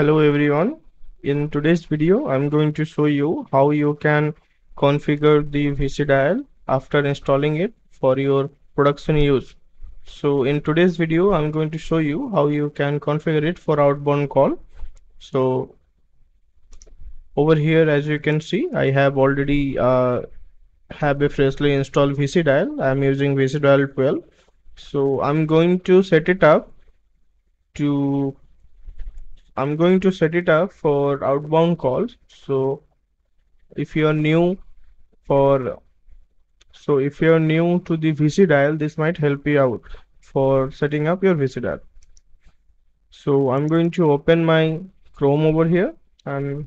Hello everyone, in today's video I'm going to show you how you can configure the VICIdial after installing it for your production use. So in today's video I'm going to show you how you can configure it for outbound call. So over here, as you can see, I have already have a freshly installed VICIdial. I'm using VICIdial 12. So I'm going to set it up for outbound calls. So if you're new to the VICIdial, this might help you out for setting up your VICIdial. So I'm going to open my Chrome over here and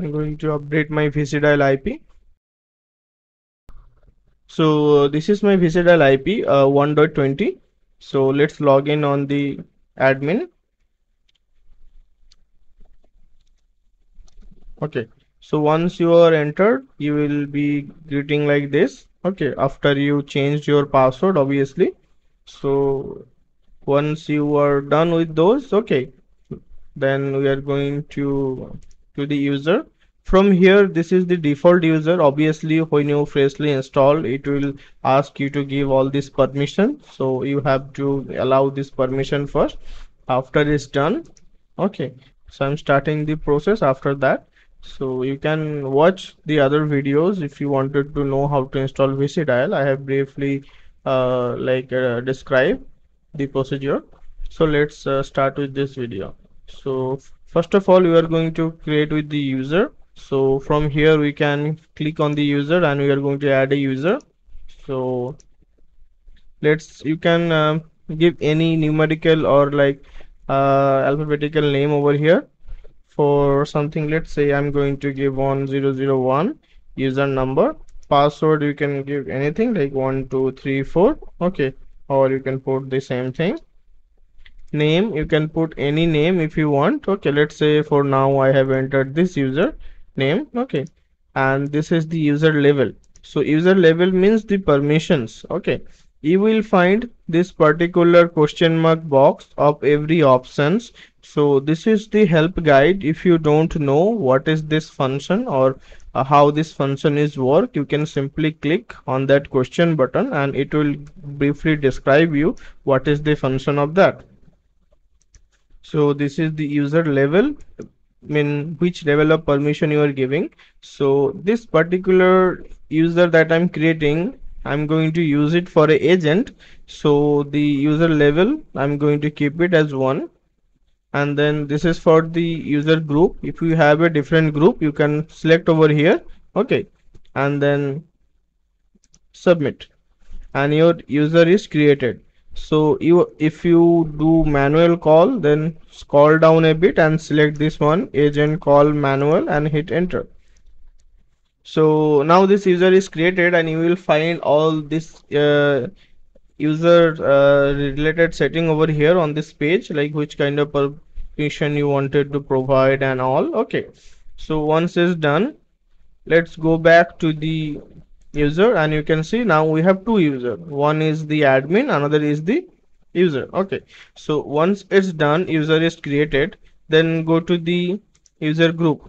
I'm going to update my VICIdial IP. So this is my VICIdial IP 1.20. So let's log in on the admin. Okay, so once you are entered, you will be getting like this. Okay, after you changed your password, obviously. So once you are done with those, okay, then we are going to the user. From here, this is the default user. Obviously, when you freshly install, it will ask you to give all this permission. So you have to allow this permission first. After it's done, okay, so I'm starting the process after that. So you can watch the other videos if you wanted to know how to install VICIdial. I have briefly described the procedure. So let's start with this video. So first of all, we are going to create with the user. So from here we can click on the user and we are going to add a user. So you can give any numerical or alphabetical name over here for something. Let's say I'm going to give 1001 user number. Password, you can give anything like 1234. Okay, or you can put the same thing. Name, you can put any name if you want. Okay, let's say for now I have entered this user name. Okay, and this is the user level. So user level means the permissions. Okay, you will find this particular question mark box of every options. So this is the help guide. If you don't know what is this function or how this function is work, you can simply click on that question button and it will briefly describe you what is the function of that. So this is the user level, which level of permission you are giving. So this particular user that I'm creating, I'm going to use it for an agent. So the user level, I'm going to keep it as 1. And then this is for the user group. If you have a different group, you can select over here. Okay, and then submit. And your user is created. So if you do manual call, then scroll down a bit and select this one, agent call manual, and hit enter. So now this user is created and you will find all this user related setting over here on this page, like which kind of permission you wanted to provide and all. Okay, so once it's done, let's go back to the user and you can see now we have two users. One is the admin, another is the user. Okay, so once it's done, user is created, then go to the user group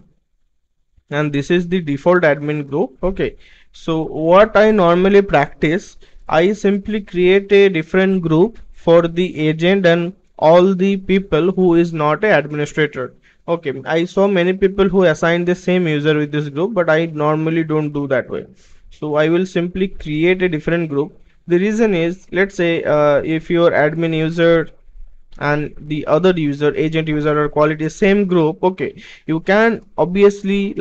and this is the default admin group. Okay, so what I normally practice, I simply create a different group for the agent and all the people who is not an administrator. Okay, I saw many people who assign the same user with this group, but I normally don't do that way. So I will simply create a different group. The reason is, let's say if your admin user and the other user, agent user or quality, same group, okay, you can obviously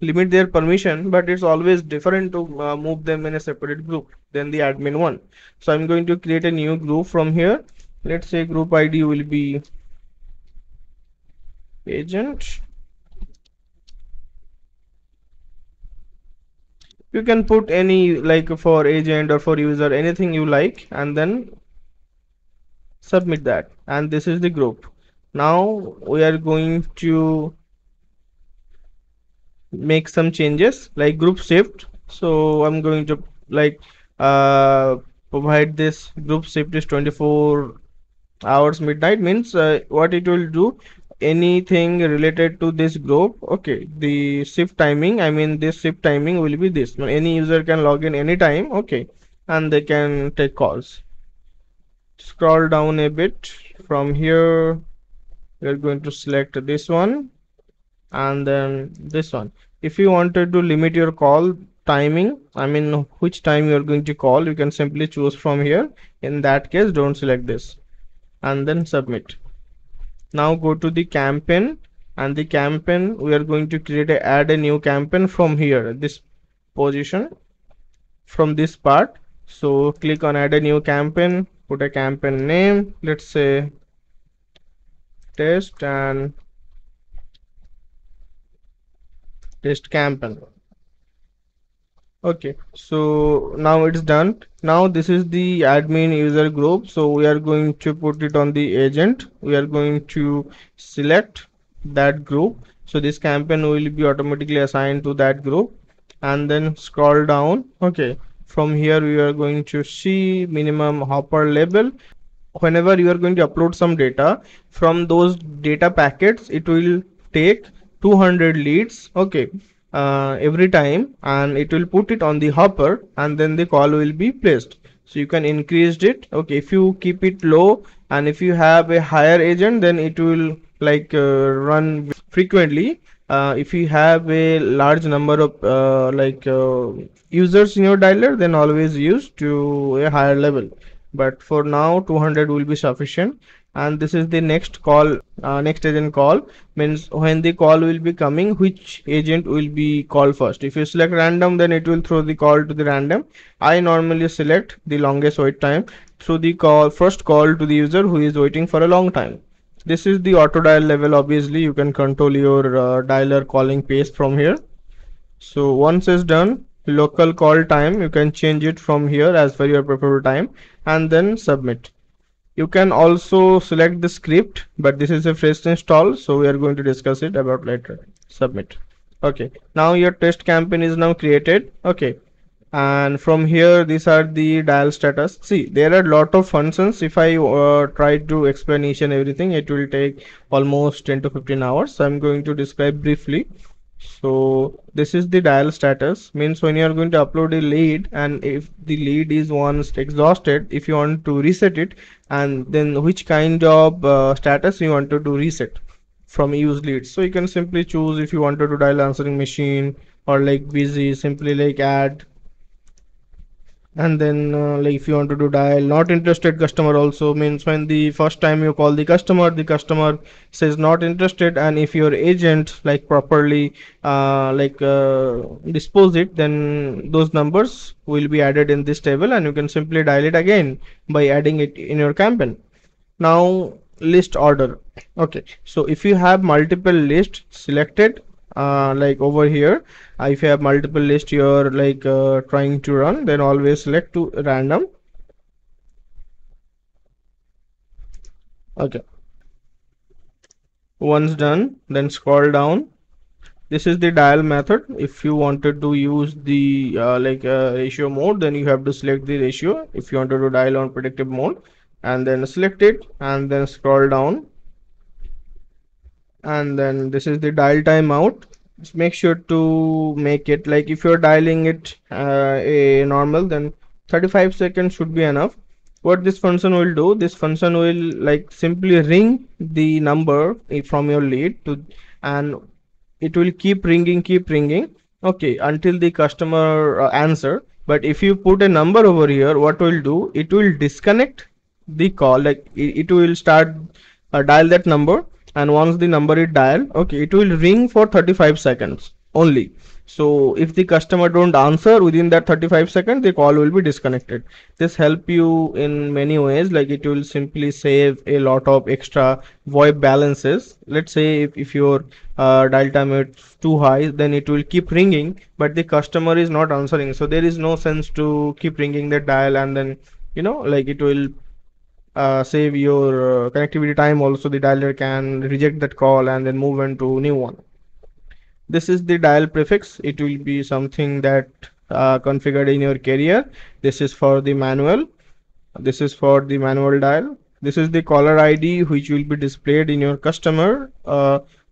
limit their permission, but it's always different to move them in a separate group than the admin one. So I'm going to create a new group from here. Let's say group ID will be agent. You can put any, like for agent or for user, anything you like, and then submit that. And this is the group. Now we are going to make some changes like group shift. So I'm going to provide this group shift is 24 hours midnight means what it will do, anything related to this group. Okay, the SIP timing, I mean this SIP timing will be this. Any user can log in anytime, okay, and they can take calls. Scroll down a bit. From here we're going to select this one and then this one. If you wanted to limit your call timing, I mean which time you're going to call, you can simply choose from here. In that case, don't select this and then submit. Now go to the campaign, and the campaign we are going to create a add a new campaign from here, this position, from this part. So click on add a new campaign, put a campaign name, let's say test and test campaign. Okay, so now it's done. Now this is the admin user group, so we are going to put it on the agent. We are going to select that group, so this campaign will be automatically assigned to that group, and then scroll down. Okay, from here we are going to see minimum hopper label. Whenever you are going to upload some data, from those data packets it will take 200 leads, okay, every time, and it will put it on the hopper, and then the call will be placed. So you can increase it, okay, if you keep it low, and if you have a higher agent then it will like run frequently. If you have a large number of users in your dialer, then always use to a higher level, but for now 200 will be sufficient. And this is the next call, next agent call, means when the call will be coming, which agent will be called first. If you select random, then it will throw the call to the random. I normally select the longest wait time, through the call first call to the user who is waiting for a long time. This is the auto dial level. Obviously you can control your dialer calling pace from here. So once it's done, local call time, you can change it from here as per your preferred time, and then submit. You can also select the script, but this is a fresh install, so we are going to discuss it about later. Submit. Okay, now your test campaign is now created. Okay, and from here these are the dial status. See, there are lot of functions. If I try to explain each and everything, it will take almost 10 to 15 hours. So I'm going to describe briefly. So this is the dial status, means when you are going to upload a lead, and if the lead is once exhausted, if you want to reset it, and then which kind of status you want to do reset from use leads. So you can simply choose if you wanted to dial answering machine or like busy, simply like add, and then like if you want to do dial not interested customer also, means when the first time you call the customer, the customer says not interested, and if your agent like properly dispose it, then those numbers will be added in this table, and you can simply dial it again by adding it in your campaign. Now list order. Okay, so if you have multiple lists selected, like over here, if you have multiple list you're like trying to run, then always select to random. Okay, once done, then scroll down. This is the dial method. If you wanted to use the ratio mode, then you have to select the ratio. If you wanted to dial on predictive mode, and then select it, and then scroll down. And then this is the dial timeout. Just make sure to make it like if you're dialing it a normal, then 35 seconds should be enough. What this function will do, this function will like simply ring the number from your lead to, and it will keep ringing, okay, until the customer answer. But if you put a number over here, what will do, it will disconnect the call, like it will start dial that number, and once the number is dialed, okay, it will ring for 35 seconds only. So if the customer don't answer within that 35 seconds, the call will be disconnected. This help you in many ways, like it will simply save a lot of extra VoIP balances. Let's say if your dial time is too high, then it will keep ringing, but the customer is not answering, so there is no sense to keep ringing the dial, and then you know, like it will save your connectivity time also. The dialer can reject that call and then move on to new one. This is the dial prefix. It will be something that configured in your carrier. This is for the manual dial. This is the caller ID which will be displayed in your customer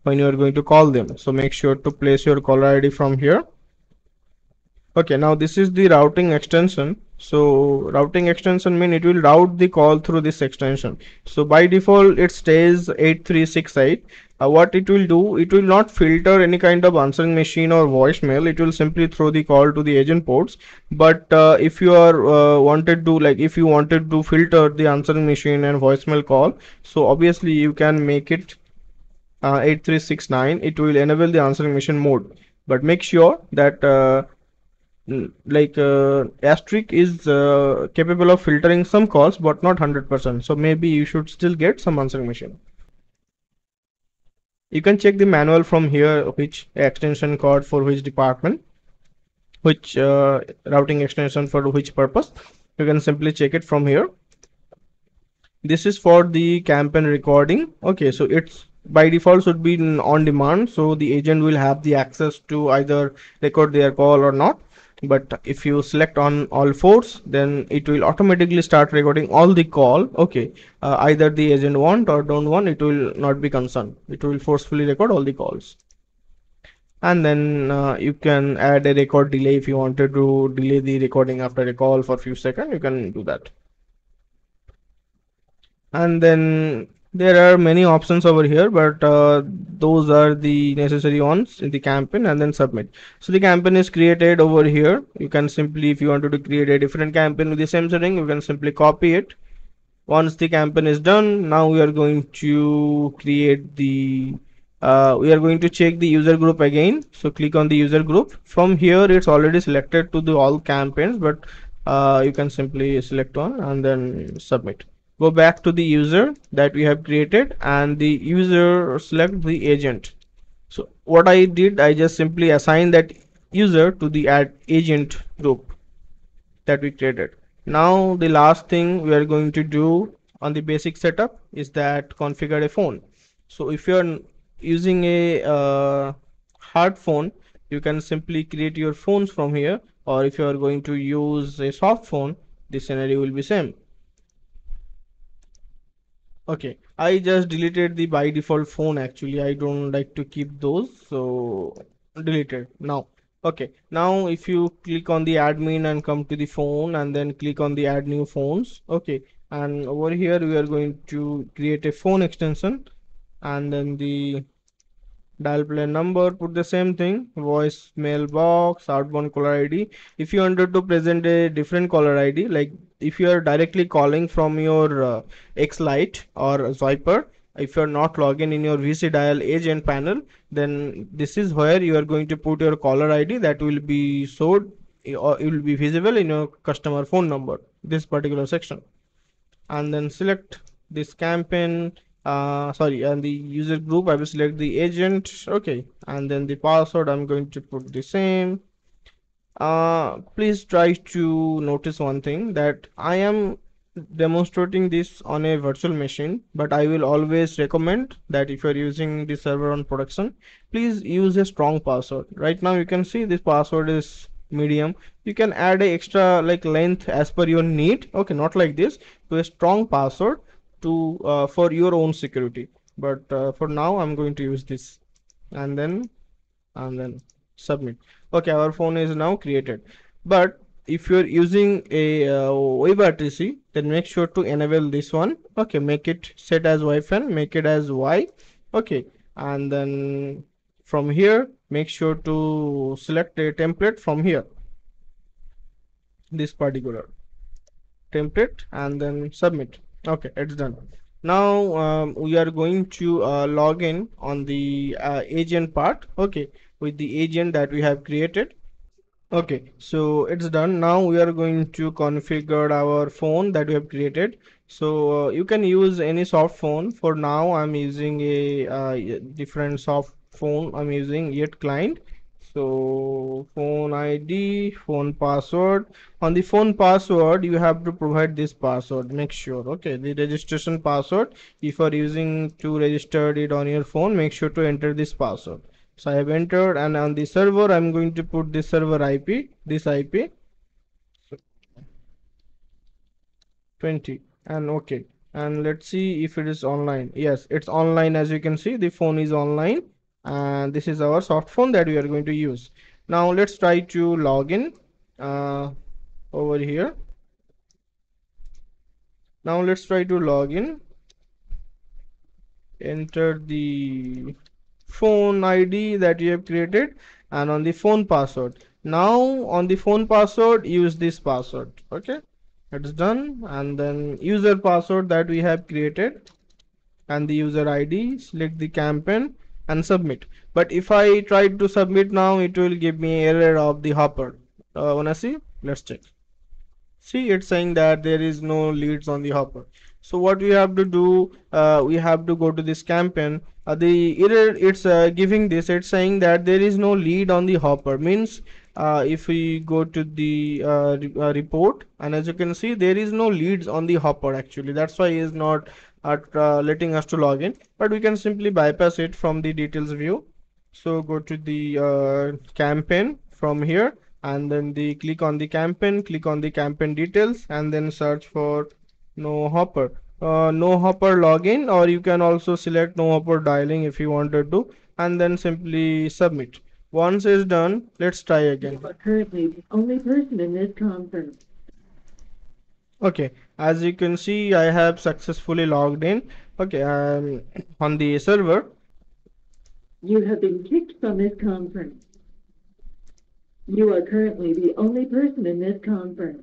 when you are going to call them. So make sure to place your caller ID from here. Okay, now this is the routing extension. So routing extension means it will route the call through this extension. So by default it stays 8368. What it will do, it will not filter any kind of answering machine or voicemail. It will simply throw the call to the agent ports. But if you are wanted to filter the answering machine and voicemail call, so obviously you can make it 8369. It will enable the answering machine mode, but make sure that asterisk is capable of filtering some calls but not 100%, so maybe you should still get some answering machine. You can check the manual from here, which extension code for which department, which routing extension for which purpose. You can simply check it from here. This is for the campaign recording. Okay, so it's by default should be on demand, so the agent will have the access to either record their call or not. But if you select on all fours, then it will automatically start recording all the call. Okay, either the agent want or don't want, it will not be concerned. It will forcefully record all the calls. And then you can add a record delay. If you wanted to delay the recording after a call for a few seconds, you can do that. And then there are many options over here, but those are the necessary ones in the campaign. And then submit. So the campaign is created over here. You can simply, if you wanted to create a different campaign with the same setting, you can simply copy it. Once the campaign is done, now we are going to create the we are going to check the user group again. So click on the user group. From here it's already selected to the all campaigns, but you can simply select one and then submit. Go back to the user that we have created and the user, select the agent. So what I did, I just simply assigned that user to the add agent group that we created. Now the last thing we are going to do on the basic setup is that configure a phone. So if you are using a hard phone, you can simply create your phones from here, or if you are going to use a soft phone, the scenario will be same. Okay, I just deleted the by default phone. Actually, I don't like to keep those, so deleted now. Okay, now if you click on the admin and come to the phone and then click on the add new phones. Okay, and over here we are going to create a phone extension and then the dial play number, put the same thing, voice mailbox, outbound caller ID. If you wanted to present a different caller ID, like if you are directly calling from your X Lite or Zoiper, if you are not logged in your VICIdial agent panel, then this is where you are going to put your caller ID that will be showed or it will be visible in your customer phone number, this particular section. And then select this campaign, and the user group. I will select the agent. Okay, and then the password, I'm going to put the same. Please try to notice one thing, that I am demonstrating this on a virtual machine, but I will always recommend that if you are using the server on production, please use a strong password. Right now you can see this password is medium. You can add a extra length as per your need. Okay, not like this, to a strong password to for your own security, but for now I'm going to use this. And then submit. Okay, our phone is now created. But if you're using a Web RTC, then make sure to enable this one. Okay, make it set as Wi-Fi, make it as Y. Okay, and then from here make sure to select a template from here, this particular template, and then submit. Okay, it's done. Now we are going to log in on the agent part. Okay, with the agent that we have created. Okay, so it's done. Now we are going to configure our phone that we have created. So you can use any soft phone. For now I'm using a different soft phone. I'm using Yet Client. So phone ID, phone password. On the phone password you have to provide this password, make sure. Okay, the registration password, if you are using to register it on your phone, make sure to enter this password. So I have entered, and on the server I'm going to put this server IP, this IP 20, and okay, and let's see if it is online. Yes, it's online. As you can see, the phone is online, and this is our soft phone that we are going to use. Now let's try to log in over here. Now let's try to log in. Enter the phone ID that you have created, and on the phone password. Now on the phone password, use this password. Okay, it's done. And then user password that we have created, and the user ID, select the campaign and submit. But if I try to submit now, it will give me error of the hopper. Wanna see? Let's check. See, it's saying that there is no leads on the hopper. So what we have to do, we have to go to this campaign. The error it's giving this, it's saying that there is no lead on the hopper. Means if we go to the report, and as you can see, there is no leads on the hopper actually. That's why it's not letting us to log in, but we can simply bypass it from the details view. So go to the campaign from here, and then click on the campaign, click on the campaign details, and then search for no hopper. No hopper login, or you can also select no hopper dialing if you wanted to, and then simply submit. Once is done, let's try again. Currently the only person in this conference. Okay, as you can see, I have successfully logged in. Okay, I'm on the server. You have been kicked from this conference. You are currently the only person in this conference.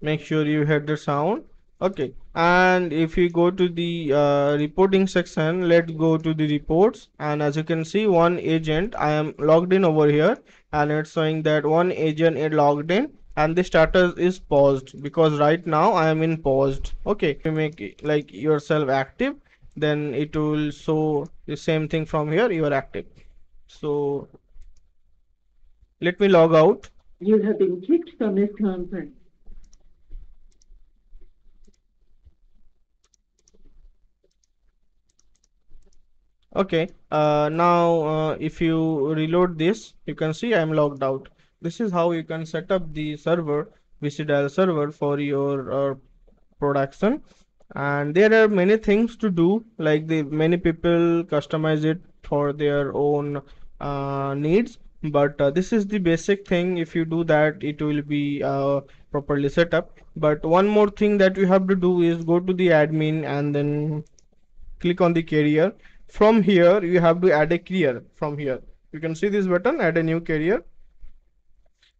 Make sure you heard the sound. Okay, and if you go to the reporting section, let's go to the reports, and as you can see, one agent, I am logged in over here, and it's showing that one agent is logged in and the status is paused, because right now I am in paused. Okay, if you make it, like yourself active, then it will show the same thing from here, you are active. So let me log out. You have been kicked from this conference. Okay, now if you reload this, you can see I'm logged out. This is how you can set up the server, VICIdial server, for your production. And there are many things to do, like many people customize it for their own needs. But this is the basic thing. If you do that, it will be properly set up. But one more thing that you have to do is go to the admin and then click on the carrier. From here you have to add a carrier. From here you can see this button, add a new carrier.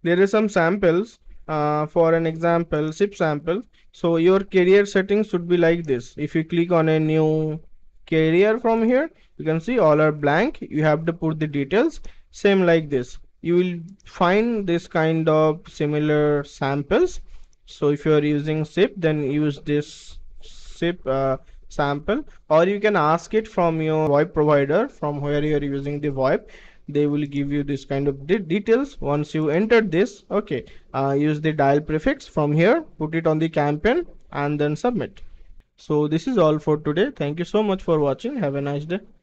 There is some samples, for an example, SIP sample. So your carrier settings should be like this. If you click on a new carrier from here, you can see all are blank. You have to put the details same like this. You will find this kind of similar samples. So if you are using SIP, then use this SIP sample, or you can ask it from your VoIP provider. From where you are using the VoIP, they will give you this kind of details. Once you enter this, okay, use the dial prefix from here, put it on the campaign, and then submit. So this is all for today. Thank you so much for watching. Have a nice day.